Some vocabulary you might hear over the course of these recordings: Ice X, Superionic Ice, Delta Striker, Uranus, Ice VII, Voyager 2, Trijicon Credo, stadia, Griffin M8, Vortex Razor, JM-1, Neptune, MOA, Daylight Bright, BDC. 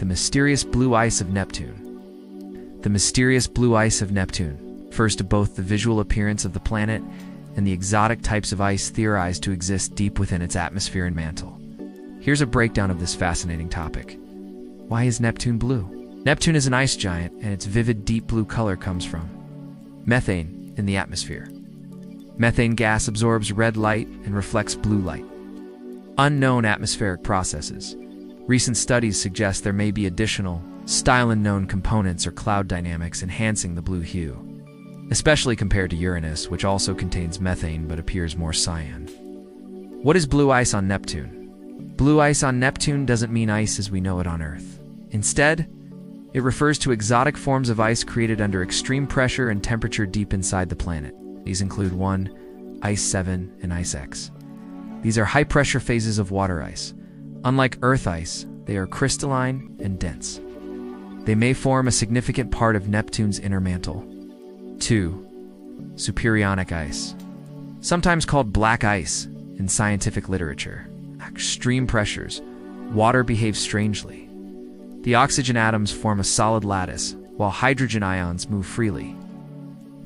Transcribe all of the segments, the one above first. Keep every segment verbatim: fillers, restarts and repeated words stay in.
The mysterious blue ice of Neptune. The mysterious blue ice of Neptune refers to both the visual appearance of the planet and the exotic types of ice theorized to exist deep within its atmosphere and mantle. Here's a breakdown of this fascinating topic. Why is Neptune blue? Neptune is an ice giant, and its vivid deep blue color comes from methane in the atmosphere. Methane gas absorbs red light and reflects blue light. Unknown atmospheric processes. Recent studies suggest there may be additional, still unknown components or cloud dynamics enhancing the blue hue, especially compared to Uranus, which also contains methane but appears more cyan. What is blue ice on Neptune? Blue ice on Neptune doesn't mean ice as we know it on Earth. Instead, it refers to exotic forms of ice created under extreme pressure and temperature deep inside the planet. These include one, Ice seven, and Ice X. These are high-pressure phases of water ice. Unlike Earth ice, they are crystalline and dense. They may form a significant part of Neptune's inner mantle. two. Superionic ice. Sometimes called black ice in scientific literature. At extreme pressures, water behaves strangely. The oxygen atoms form a solid lattice, while hydrogen ions move freely.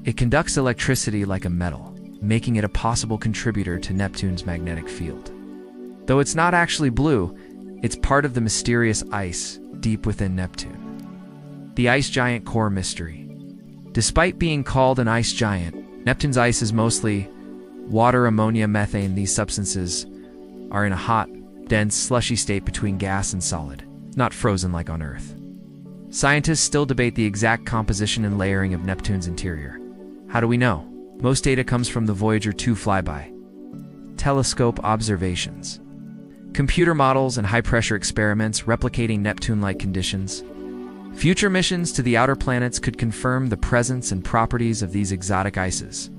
It conducts electricity like a metal, making it a possible contributor to Neptune's magnetic field. Though it's not actually blue, it's part of the mysterious ice deep within Neptune. The ice giant core mystery. Despite being called an ice giant, Neptune's ice is mostly water, ammonia, methane. These substances are in a hot, dense, slushy state between gas and solid, not frozen like on Earth. Scientists still debate the exact composition and layering of Neptune's interior. How do we know? Most data comes from the Voyager two flyby, telescope observations, computer models, and high-pressure experiments replicating Neptune-like conditions. Future missions to the outer planets could confirm the presence and properties of these exotic ices.